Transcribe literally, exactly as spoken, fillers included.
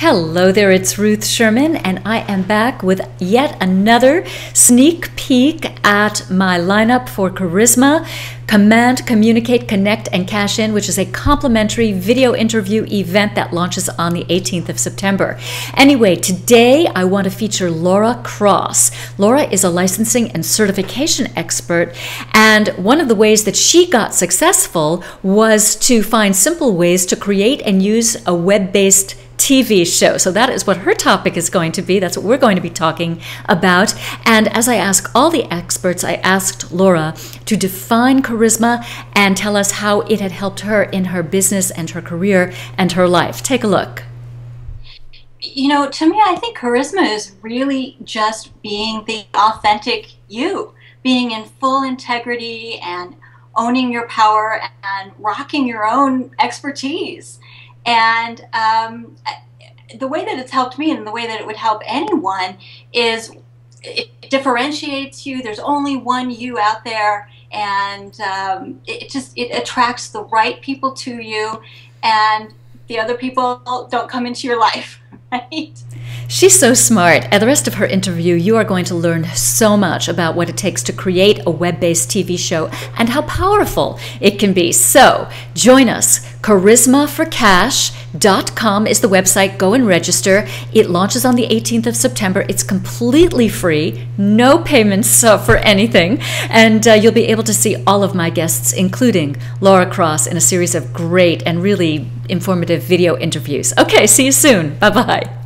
Hello there, it's Ruth Sherman, and I am back with yet another sneak peek at my lineup for Charisma, Command, Communicate, Connect, and Cash In, which is a complimentary video interview event that launches on the eighteenth of September. Anyway, today I want to feature Laura Cross. Laura is a licensing and certification expert, and one of the ways that she got successful was to find simple ways to create and use a web-based T V show. So that is what her topic is going to be. That's what we're going to be talking about. And as I ask all the experts, I asked Laura to define charisma and tell us how it had helped her in her business and her career and her life. Take a look. You know, to me, I think charisma is really just being the authentic you, being in full integrity and owning your power and rocking your own expertise. And um, the way that it's helped me and the way that it would help anyone is it differentiates you. There's only one you out there, and um, it just it attracts the right people to you, and the other people don't come into your life, right? She's so smart. At the rest of her interview, you are going to learn so much about what it takes to create a web-based T V show and how powerful it can be. So join us. Charisma for Cash dot com is the website. Go and register. It launches on the eighteenth of September. It's completely free. No payments uh, for anything. And uh, you'll be able to see all of my guests, including Laura Cross, in a series of great and really informative video interviews. Okay, see you soon. Bye-bye.